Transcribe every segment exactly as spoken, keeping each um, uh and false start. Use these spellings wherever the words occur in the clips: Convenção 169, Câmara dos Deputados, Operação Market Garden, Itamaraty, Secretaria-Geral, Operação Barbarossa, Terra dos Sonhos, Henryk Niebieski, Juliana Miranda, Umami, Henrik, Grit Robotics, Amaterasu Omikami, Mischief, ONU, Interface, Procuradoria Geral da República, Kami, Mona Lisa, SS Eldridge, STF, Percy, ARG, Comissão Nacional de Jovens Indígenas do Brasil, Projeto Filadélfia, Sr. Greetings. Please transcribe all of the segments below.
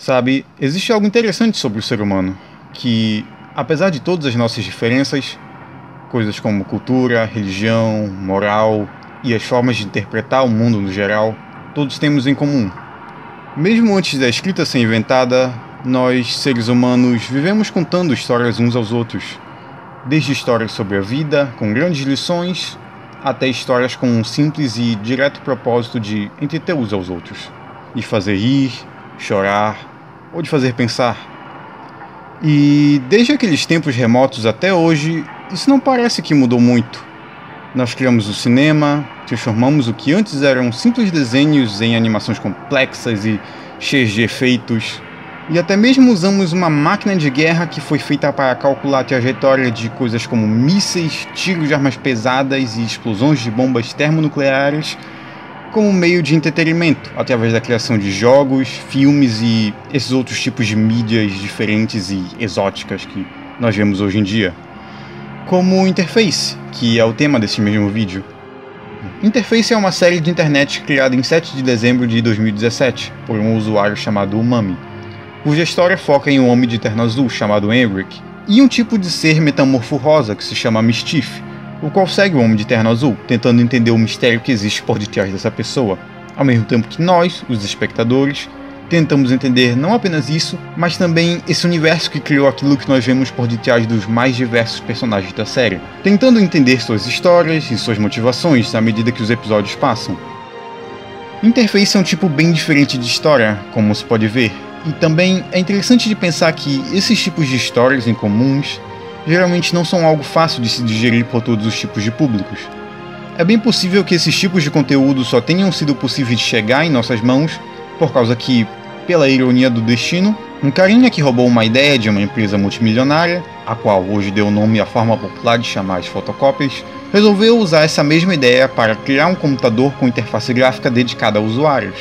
Sabe, existe algo interessante sobre o ser humano, que, apesar de todas as nossas diferenças, coisas como cultura, religião, moral e as formas de interpretar o mundo no geral, todos temos em comum. Mesmo antes da escrita ser inventada, nós, seres humanos, vivemos contando histórias uns aos outros, desde histórias sobre a vida, com grandes lições, até histórias com um simples e direto propósito de entreter uns aos outros, de fazer rir, chorar, ou de fazer pensar. E desde aqueles tempos remotos até hoje, isso não parece que mudou muito. Nós criamos o cinema, transformamos o que antes eram simples desenhos em animações complexas e cheias de efeitos, e até mesmo usamos uma máquina de guerra que foi feita para calcular a trajetória de coisas como mísseis, tiros de armas pesadas e explosões de bombas termonucleares, como meio de entretenimento, através da criação de jogos, filmes e esses outros tipos de mídias diferentes e exóticas que nós vemos hoje em dia. Como Interface, que é o tema desse mesmo vídeo. Interface é uma série de internet criada em sete de dezembro de dois mil e dezessete por um usuário chamado Umami, cuja história foca em um homem de terno azul chamado Henrik e um tipo de ser metamorfo rosa que se chama Mischief, o qual segue o homem de terno azul, tentando entender o mistério que existe por detrás dessa pessoa, ao mesmo tempo que nós, os espectadores, tentamos entender não apenas isso, mas também esse universo que criou aquilo que nós vemos por detrás dos mais diversos personagens da série, tentando entender suas histórias e suas motivações à medida que os episódios passam. Interface é um tipo bem diferente de história, como se pode ver, e também é interessante de pensar que esses tipos de histórias em comuns geralmente não são algo fácil de se digerir por todos os tipos de públicos. É bem possível que esses tipos de conteúdo só tenham sido possíveis de chegar em nossas mãos por causa que, pela ironia do destino, um carinha que roubou uma ideia de uma empresa multimilionária, a qual hoje deu nome à forma popular de chamar as fotocópias, resolveu usar essa mesma ideia para criar um computador com interface gráfica dedicada a usuários,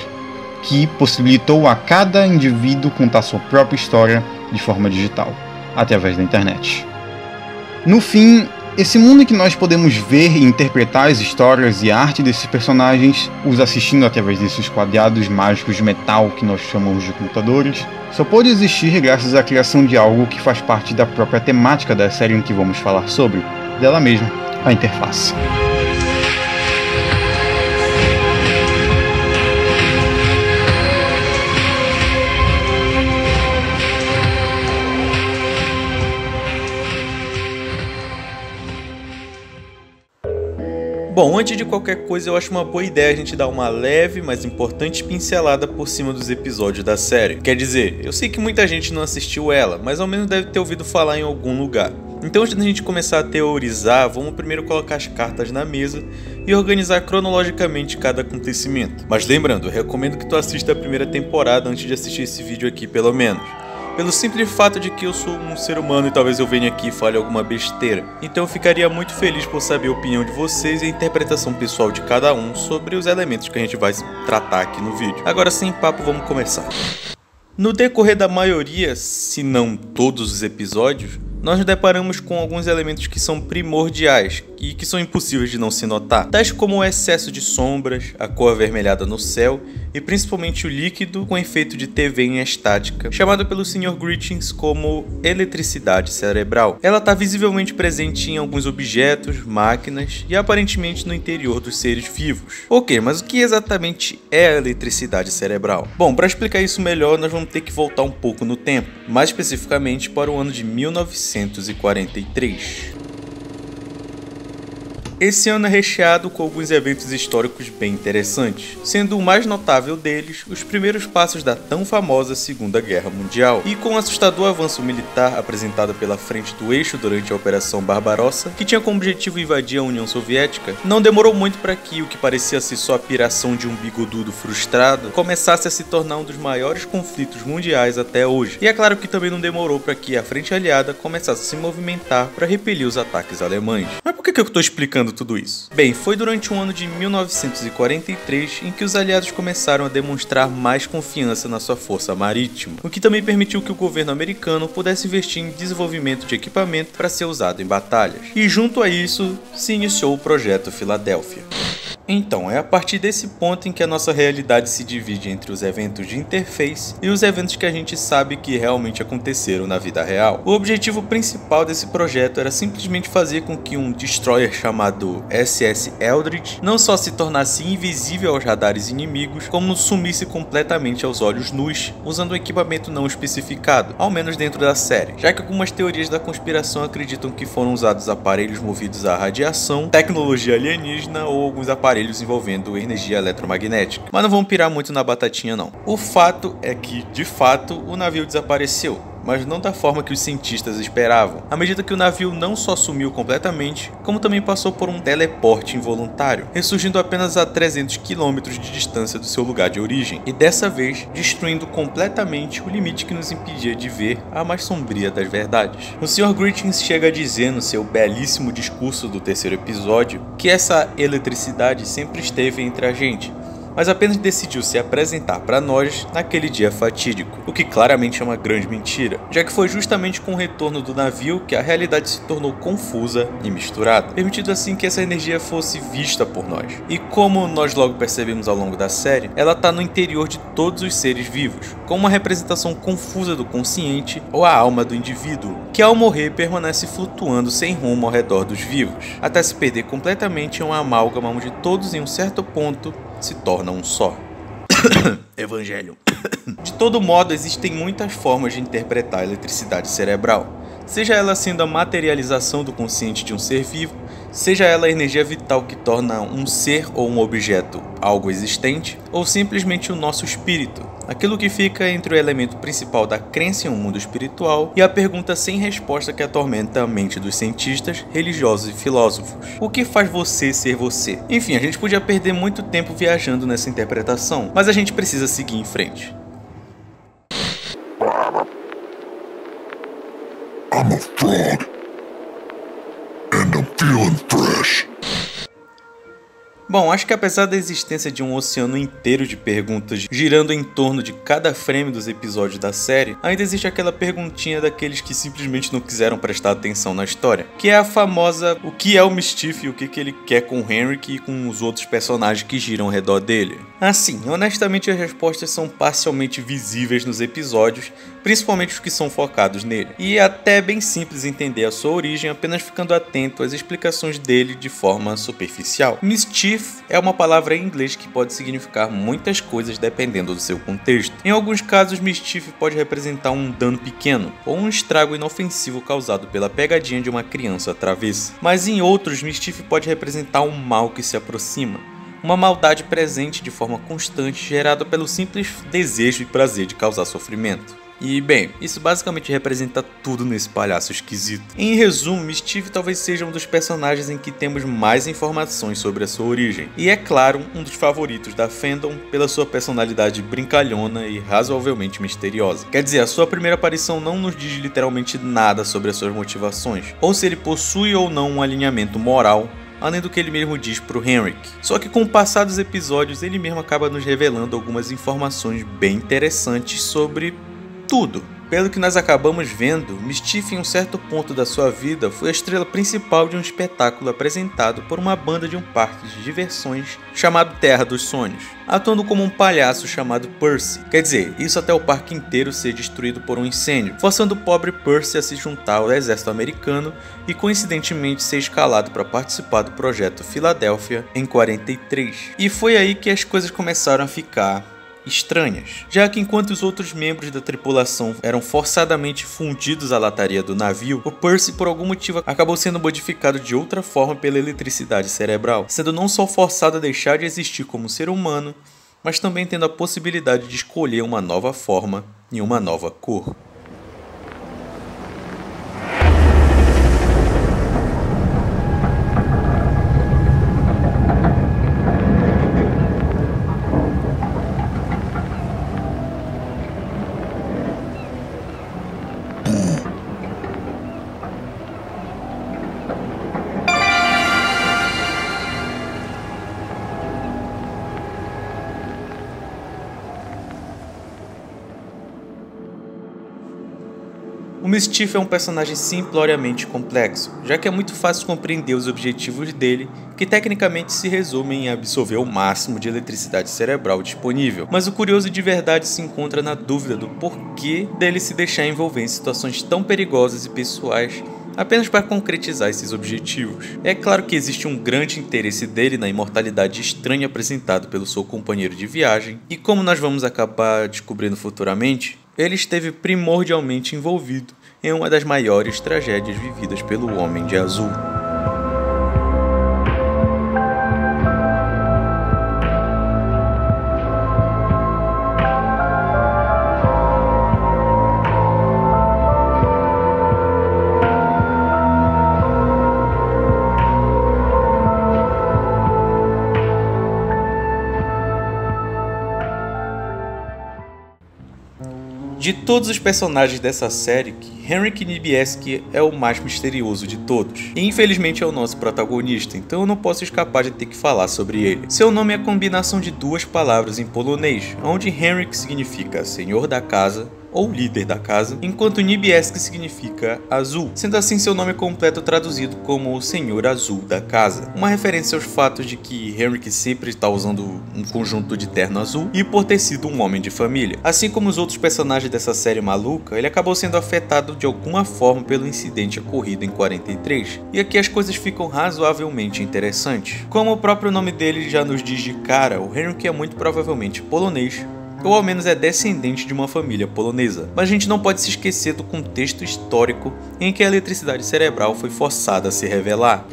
que possibilitou a cada indivíduo contar sua própria história de forma digital, através da internet. No fim, esse mundo em que nós podemos ver e interpretar as histórias e a arte desses personagens, os assistindo através desses quadrados mágicos de metal que nós chamamos de computadores, só pode existir graças à criação de algo que faz parte da própria temática da série em que vamos falar sobre, dela mesma, a interface. Bom, antes de qualquer coisa, eu acho uma boa ideia a gente dar uma leve, mas importante pincelada por cima dos episódios da série. Quer dizer, eu sei que muita gente não assistiu ela, mas ao menos deve ter ouvido falar em algum lugar. Então, antes da gente começar a teorizar, vamos primeiro colocar as cartas na mesa e organizar cronologicamente cada acontecimento. Mas lembrando, eu recomendo que tu assista a primeira temporada antes de assistir esse vídeo aqui, pelo menos. Pelo simples fato de que eu sou um ser humano e talvez eu venha aqui e fale alguma besteira. Então eu ficaria muito feliz por saber a opinião de vocês e a interpretação pessoal de cada um sobre os elementos que a gente vai tratar aqui no vídeo. Agora sem papo, vamos começar. No decorrer da maioria, se não todos os episódios, nós nos deparamos com alguns elementos que são primordiais e que são impossíveis de não se notar, tais como o excesso de sombras, a cor avermelhada no céu e principalmente o líquido com efeito de T V em estática, chamado pelo senhor Greetings como eletricidade cerebral. Ela está visivelmente presente em alguns objetos, máquinas e aparentemente no interior dos seres vivos. Ok, mas o que exatamente é a eletricidade cerebral? Bom, para explicar isso melhor, nós vamos ter que voltar um pouco no tempo, mais especificamente para o ano de mil novecentos e quarenta e três. Esse ano é recheado com alguns eventos históricos bem interessantes, sendo o mais notável deles os primeiros passos da tão famosa Segunda Guerra Mundial, e com o assustador avanço militar apresentado pela frente do eixo durante a Operação Barbarossa, que tinha como objetivo invadir a União Soviética, não demorou muito para que o que parecia ser só a piração de um bigodudo frustrado começasse a se tornar um dos maiores conflitos mundiais até hoje, e é claro que também não demorou para que a frente aliada começasse a se movimentar para repelir os ataques alemães. Mas por que que eu estou explicando tudo isso? Bem, foi durante o ano de mil novecentos e quarenta e três em que os aliados começaram a demonstrar mais confiança na sua força marítima, o que também permitiu que o governo americano pudesse investir em desenvolvimento de equipamento para ser usado em batalhas. E junto a isso, se iniciou o Projeto Filadélfia. Então, é a partir desse ponto em que a nossa realidade se divide entre os eventos de interface e os eventos que a gente sabe que realmente aconteceram na vida real. O objetivo principal desse projeto era simplesmente fazer com que um destroyer chamado S S Eldridge não só se tornasse invisível aos radares inimigos, como sumisse completamente aos olhos nus, usando um equipamento não especificado, ao menos dentro da série, já que algumas teorias da conspiração acreditam que foram usados aparelhos movidos à radiação, tecnologia alienígena ou alguns aparelhos envolvendo energia eletromagnética, mas não vamos pirar muito na batatinha não. O fato é que, de fato, o navio desapareceu, mas não da forma que os cientistas esperavam, à medida que o navio não só sumiu completamente, como também passou por um teleporte involuntário, ressurgindo apenas a trezentos quilômetros de distância do seu lugar de origem, e dessa vez destruindo completamente o limite que nos impedia de ver a mais sombria das verdades. O senhor Greetings chega a dizer no seu belíssimo discurso do terceiro episódio que essa eletricidade sempre esteve entre a gente, mas apenas decidiu se apresentar para nós naquele dia fatídico, o que claramente é uma grande mentira, já que foi justamente com o retorno do navio que a realidade se tornou confusa e misturada, permitindo assim que essa energia fosse vista por nós. E como nós logo percebemos ao longo da série, ela está no interior de todos os seres vivos, com uma representação confusa do consciente ou a alma do indivíduo, que ao morrer permanece flutuando sem rumo ao redor dos vivos, até se perder completamente em uma amálgama onde todos em um certo ponto se torna um só. Evangelho. De todo modo, existem muitas formas de interpretar a eletricidade cerebral, seja ela sendo a materialização do consciente de um ser vivo, seja ela a energia vital que torna um ser ou um objeto algo existente, ou simplesmente o nosso espírito, aquilo que fica entre o elemento principal da crença em um mundo espiritual e a pergunta sem resposta que atormenta a mente dos cientistas, religiosos e filósofos. O que faz você ser você? Enfim, a gente podia perder muito tempo viajando nessa interpretação, mas a gente precisa seguir em frente. I'm a fraud, and I'm feeling fresh. Bom, acho que apesar da existência de um oceano inteiro de perguntas girando em torno de cada frame dos episódios da série, ainda existe aquela perguntinha daqueles que simplesmente não quiseram prestar atenção na história, que é a famosa o que é o Mischief e o que, que ele quer com o Henryk e com os outros personagens que giram ao redor dele. Assim, honestamente as respostas são parcialmente visíveis nos episódios, principalmente os que são focados nele, e até é bem simples entender a sua origem apenas ficando atento às explicações dele de forma superficial. Mischief é uma palavra em inglês que pode significar muitas coisas dependendo do seu contexto. Em alguns casos, Mischief pode representar um dano pequeno ou um estrago inofensivo causado pela pegadinha de uma criança travessa. Mas em outros, Mischief pode representar um mal que se aproxima, uma maldade presente de forma constante gerada pelo simples desejo e prazer de causar sofrimento. E bem, isso basicamente representa tudo nesse palhaço esquisito. Em resumo, Mischief talvez seja um dos personagens em que temos mais informações sobre a sua origem. E é claro, um dos favoritos da fandom pela sua personalidade brincalhona e razoavelmente misteriosa. Quer dizer, a sua primeira aparição não nos diz literalmente nada sobre as suas motivações, ou se ele possui ou não um alinhamento moral, além do que ele mesmo diz para o Henryk. Só que com o passar dos episódios, ele mesmo acaba nos revelando algumas informações bem interessantes sobre tudo. Pelo que nós acabamos vendo, Mischief em um certo ponto da sua vida foi a estrela principal de um espetáculo apresentado por uma banda de um parque de diversões chamado Terra dos Sonhos, atuando como um palhaço chamado Percy. Quer dizer, isso até o parque inteiro ser destruído por um incêndio, forçando o pobre Percy a se juntar ao exército americano e coincidentemente ser escalado para participar do Projeto Filadélfia em quarenta e três. E foi aí que as coisas começaram a ficar estranhas, já que enquanto os outros membros da tripulação eram forçadamente fundidos à lataria do navio, o Percy por algum motivo acabou sendo modificado de outra forma pela eletricidade cerebral, sendo não só forçado a deixar de existir como ser humano, mas também tendo a possibilidade de escolher uma nova forma e uma nova cor. O Mischief é um personagem simploriamente complexo, já que é muito fácil compreender os objetivos dele, que tecnicamente se resumem em absorver o máximo de eletricidade cerebral disponível. Mas o curioso de verdade se encontra na dúvida do porquê dele se deixar envolver em situações tão perigosas e pessoais apenas para concretizar esses objetivos. É claro que existe um grande interesse dele na imortalidade estranha apresentado pelo seu companheiro de viagem, e como nós vamos acabar descobrindo futuramente, ele esteve primordialmente envolvido em uma das maiores tragédias vividas pelo Homem de Azul. De todos os personagens dessa série, Henryk Niebieski é o mais misterioso de todos. E infelizmente é o nosso protagonista, então eu não posso escapar de ter que falar sobre ele. Seu nome é a combinação de duas palavras em polonês, onde Henryk significa senhor da casa ou líder da casa, enquanto Niebieski significa azul, sendo assim seu nome completo traduzido como o Senhor Azul da Casa, uma referência aos fatos de que Henrik sempre está usando um conjunto de terno azul e por ter sido um homem de família. Assim como os outros personagens dessa série maluca, ele acabou sendo afetado de alguma forma pelo incidente ocorrido em quarenta e três, e aqui as coisas ficam razoavelmente interessantes. Como o próprio nome dele já nos diz de cara, o Henrik é muito provavelmente polonês, ou ao menos é descendente de uma família polonesa. Mas a gente não pode se esquecer do contexto histórico em que a eletricidade cerebral foi forçada a se revelar.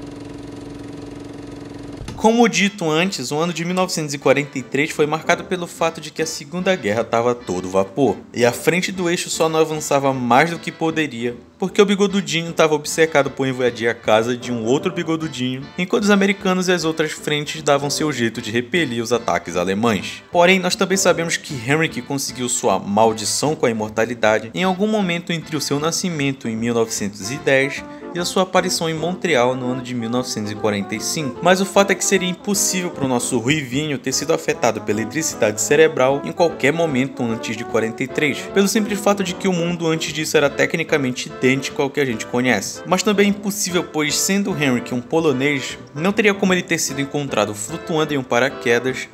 Como dito antes, o ano de mil novecentos e quarenta e três foi marcado pelo fato de que a Segunda Guerra estava a todo vapor, e a frente do eixo só não avançava mais do que poderia, porque o bigodudinho estava obcecado por invadir a casa de um outro bigodudinho, enquanto os americanos e as outras frentes davam seu jeito de repelir os ataques alemães. Porém, nós também sabemos que Henrik conseguiu sua maldição com a imortalidade em algum momento entre o seu nascimento em mil novecentos e dez e a sua aparição em Montreal no ano de mil novecentos e quarenta e cinco. Mas o fato é que seria impossível para o nosso ruivinho ter sido afetado pela eletricidade cerebral em qualquer momento antes de quarenta e três, pelo simples fato de que o mundo antes disso era tecnicamente idêntico ao que a gente conhece. Mas também é impossível, pois sendo Henrik um polonês, não teria como ele ter sido encontrado flutuando em um paraquedas,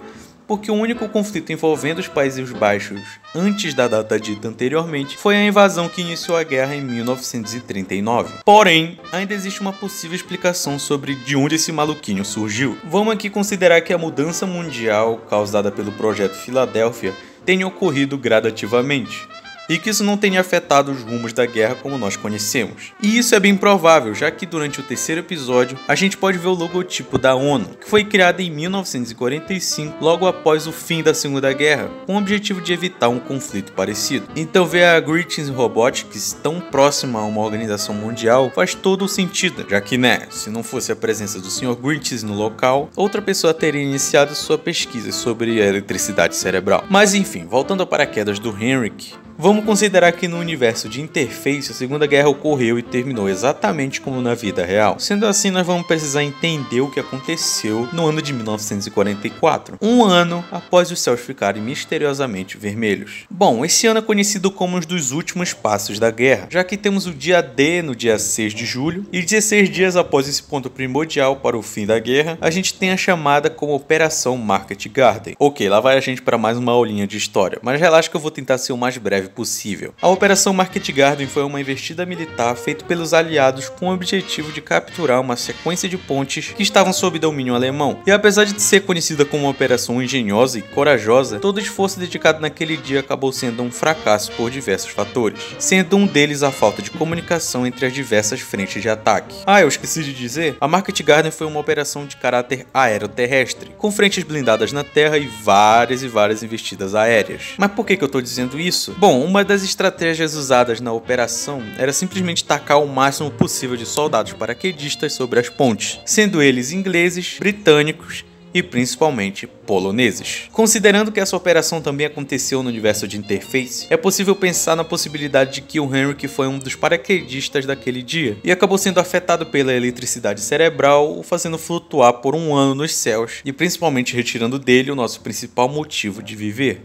porque o único conflito envolvendo os Países Baixos antes da data dita anteriormente foi a invasão que iniciou a guerra em mil novecentos e trinta e nove. Porém, ainda existe uma possível explicação sobre de onde esse maluquinho surgiu. Vamos aqui considerar que a mudança mundial causada pelo Projeto Filadélfia tenha ocorrido gradativamente, e que isso não tenha afetado os rumos da guerra como nós conhecemos. E isso é bem provável, já que durante o terceiro episódio, a gente pode ver o logotipo da ONU, que foi criada em mil novecentos e quarenta e cinco, logo após o fim da Segunda Guerra, com o objetivo de evitar um conflito parecido. Então ver a Grit Robotics tão próxima a uma organização mundial faz todo o sentido, já que, né, se não fosse a presença do senhor Greetings no local, outra pessoa teria iniciado sua pesquisa sobre a eletricidade cerebral. Mas enfim, voltando ao paraquedas do Henrik, vamos considerar que no universo de interface, a Segunda Guerra ocorreu e terminou exatamente como na vida real. Sendo assim, nós vamos precisar entender o que aconteceu no ano de mil novecentos e quarenta e quatro, um ano após os céus ficarem misteriosamente vermelhos. Bom, esse ano é conhecido como um dos últimos passos da guerra, já que temos o dia D no dia seis de julho, e dezesseis dias após esse ponto primordial para o fim da guerra, a gente tem a chamada como Operação Market Garden. Ok, lá vai a gente para mais uma aulinha de história, mas relaxa que eu vou tentar ser o mais breve possível. A Operação Market Garden foi uma investida militar feita pelos aliados com o objetivo de capturar uma sequência de pontes que estavam sob domínio alemão. E apesar de ser conhecida como uma operação engenhosa e corajosa, todo o esforço dedicado naquele dia acabou sendo um fracasso por diversos fatores, sendo um deles a falta de comunicação entre as diversas frentes de ataque. Ah, eu esqueci de dizer, a Market Garden foi uma operação de caráter aeroterrestre, com frentes blindadas na terra e várias e várias investidas aéreas. Mas por que que eu tô dizendo isso? Bom, uma das estratégias usadas na operação era simplesmente tacar o máximo possível de soldados paraquedistas sobre as pontes, sendo eles ingleses, britânicos e principalmente poloneses. Considerando que essa operação também aconteceu no universo de interface, é possível pensar na possibilidade de que o Henrik foi um dos paraquedistas daquele dia e acabou sendo afetado pela eletricidade cerebral, o fazendo flutuar por um ano nos céus e principalmente retirando dele o nosso principal motivo de viver,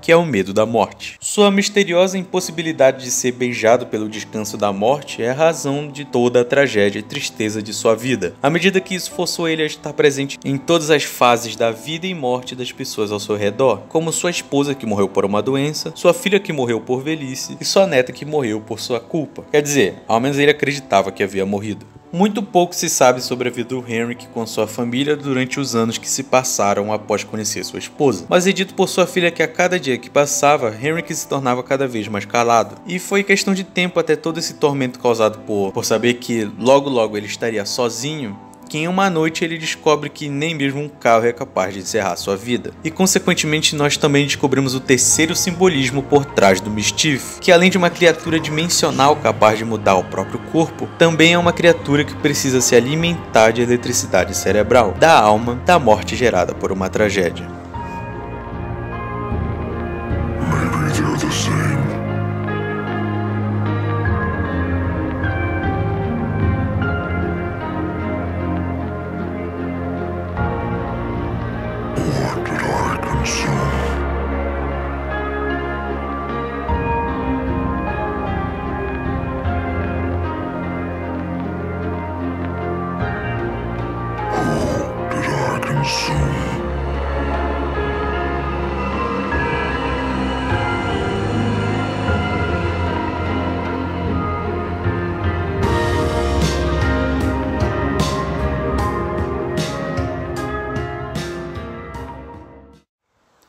que é o medo da morte. Sua misteriosa impossibilidade de ser beijado pelo descanso da morte é a razão de toda a tragédia e tristeza de sua vida, à medida que isso forçou ele a estar presente em todas as fases da vida e morte das pessoas ao seu redor, como sua esposa que morreu por uma doença, sua filha que morreu por velhice e sua neta que morreu por sua culpa. Quer dizer, ao menos ele acreditava que havia morrido. Muito pouco se sabe sobre a vida do Henrik com sua família durante os anos que se passaram após conhecer sua esposa, mas é dito por sua filha que a cada dia que passava, Henrik se tornava cada vez mais calado, e foi questão de tempo até todo esse tormento causado por, por saber que logo logo ele estaria sozinho, que em uma noite ele descobre que nem mesmo um carro é capaz de encerrar sua vida. E consequentemente nós também descobrimos o terceiro simbolismo por trás do Mischief, que além de uma criatura dimensional capaz de mudar o próprio corpo, também é uma criatura que precisa se alimentar de eletricidade cerebral, da alma da morte gerada por uma tragédia.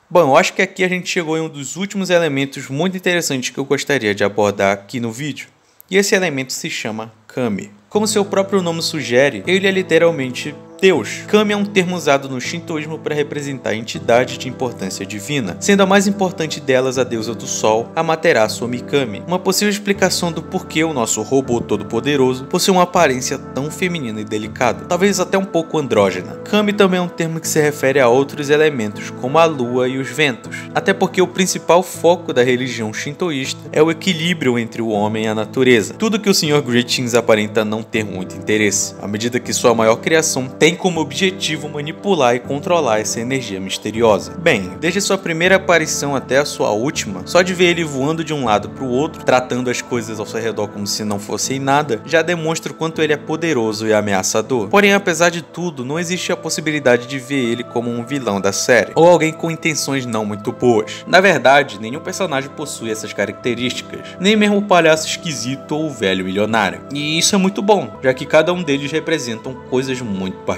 Bom, eu acho que aqui a gente chegou em um dos últimos elementos muito interessantes que eu gostaria de abordar aqui no vídeo. E esse elemento se chama Kami. Como seu próprio nome sugere, ele é literalmente Deus. Kami é um termo usado no shintoísmo para representar entidades de importância divina, sendo a mais importante delas a deusa do sol, Amaterasu Omikami. Uma possível explicação do porquê o nosso robô todo-poderoso possui uma aparência tão feminina e delicada, talvez até um pouco andrógena. Kami também é um termo que se refere a outros elementos, como a lua e os ventos, até porque o principal foco da religião shintoísta é o equilíbrio entre o homem e a natureza. Tudo que o senhor Greetings aparenta não ter muito interesse, à medida que sua maior criação tem como objetivo manipular e controlar essa energia misteriosa. Bem, desde sua primeira aparição até a sua última, só de ver ele voando de um lado para o outro, tratando as coisas ao seu redor como se não fossem nada, já demonstra o quanto ele é poderoso e ameaçador. Porém, apesar de tudo, não existe a possibilidade de ver ele como um vilão da série, ou alguém com intenções não muito boas. Na verdade, nenhum personagem possui essas características, nem mesmo o palhaço esquisito ou o velho milionário. E isso é muito bom, já que cada um deles representam coisas muito particulares.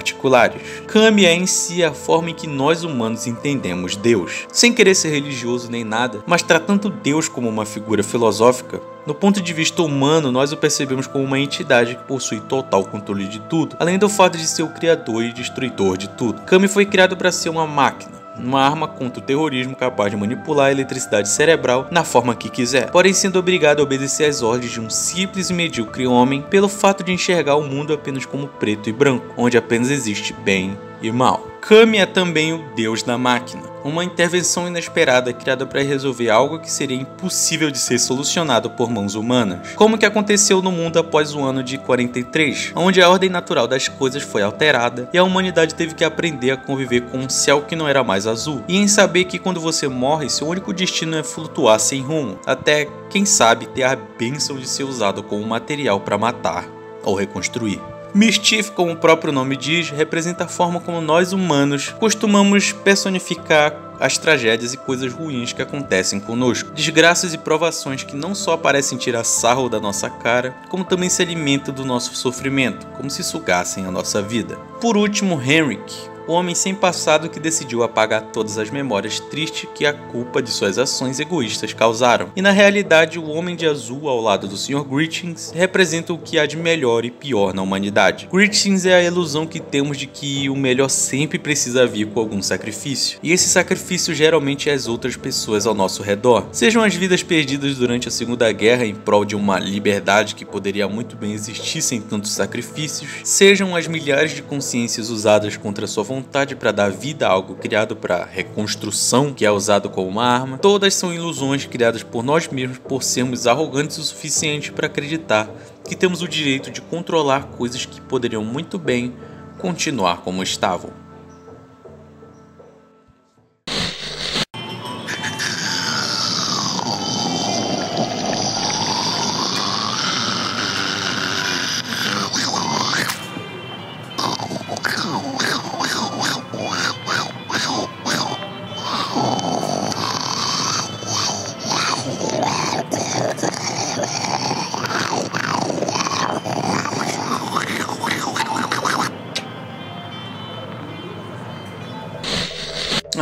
Kami é em si a forma em que nós humanos entendemos Deus, sem querer ser religioso nem nada, mas tratando Deus como uma figura filosófica. No ponto de vista humano, nós o percebemos como uma entidade que possui total controle de tudo, além do fato de ser o criador e destruidor de tudo. Kami foi criado para ser uma máquina, uma arma contra o terrorismo capaz de manipular a eletricidade cerebral na forma que quiser, porém sendo obrigado a obedecer às ordens de um simples e medíocre homem pelo fato de enxergar o mundo apenas como preto e branco, onde apenas existe bem e mal. Kami é também o deus da máquina, uma intervenção inesperada criada para resolver algo que seria impossível de ser solucionado por mãos humanas, como que aconteceu no mundo após o ano de quarenta e três, onde a ordem natural das coisas foi alterada e a humanidade teve que aprender a conviver com um céu que não era mais azul, e em saber que quando você morre, seu único destino é flutuar sem rumo, até, quem sabe, ter a bênção de ser usado como material para matar ou reconstruir. Mischief, como o próprio nome diz, representa a forma como nós humanos costumamos personificar as tragédias e coisas ruins que acontecem conosco, desgraças e provações que não só parecem tirar sarro da nossa cara, como também se alimentam do nosso sofrimento, como se sugassem a nossa vida. Por último, Henrik, o homem sem passado que decidiu apagar todas as memórias tristes que a culpa de suas ações egoístas causaram. E na realidade, o homem de azul ao lado do senhor Greetings representa o que há de melhor e pior na humanidade. Greetings é a ilusão que temos de que o melhor sempre precisa vir com algum sacrifício, e esse sacrifício geralmente é as outras pessoas ao nosso redor, sejam as vidas perdidas durante a Segunda Guerra em prol de uma liberdade que poderia muito bem existir sem tantos sacrifícios, sejam as milhares de consciências usadas contra sua vontade vontade para dar vida a algo criado para reconstrução, que é usado como uma arma. Todas são ilusões criadas por nós mesmos por sermos arrogantes o suficiente para acreditar que temos o direito de controlar coisas que poderiam muito bem continuar como estavam.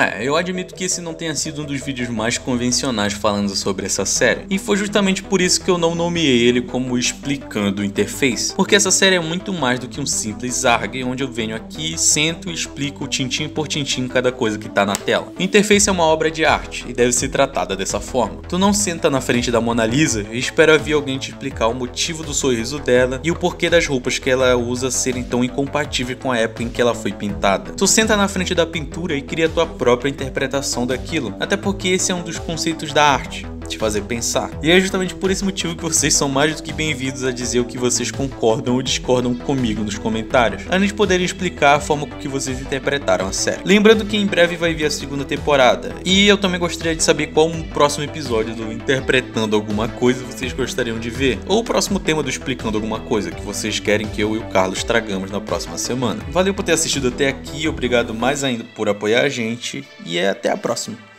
É, eu admito que esse não tenha sido um dos vídeos mais convencionais falando sobre essa série, e foi justamente por isso que eu não nomeei ele como Explicando Interface, porque essa série é muito mais do que um simples A R G, onde eu venho aqui, sento e explico tintim por tintim cada coisa que tá na tela. Interface é uma obra de arte, e deve ser tratada dessa forma. Tu não senta na frente da Mona Lisa e espera vir alguém te explicar o motivo do sorriso dela e o porquê das roupas que ela usa serem tão incompatíveis com a época em que ela foi pintada. Tu senta na frente da pintura e cria tua própria interpretação daquilo, até porque esse é um dos conceitos da arte, te fazer pensar. E é justamente por esse motivo que vocês são mais do que bem-vindos a dizer o que vocês concordam ou discordam comigo nos comentários, além de poderem explicar a forma com que vocês interpretaram a série. Lembrando que em breve vai vir a segunda temporada, e eu também gostaria de saber qual o próximo episódio do Interpretando Alguma Coisa vocês gostariam de ver, ou o próximo tema do Explicando Alguma Coisa que vocês querem que eu e o Carlos tragamos na próxima semana. Valeu por ter assistido até aqui, obrigado mais ainda por apoiar a gente, e até a próxima.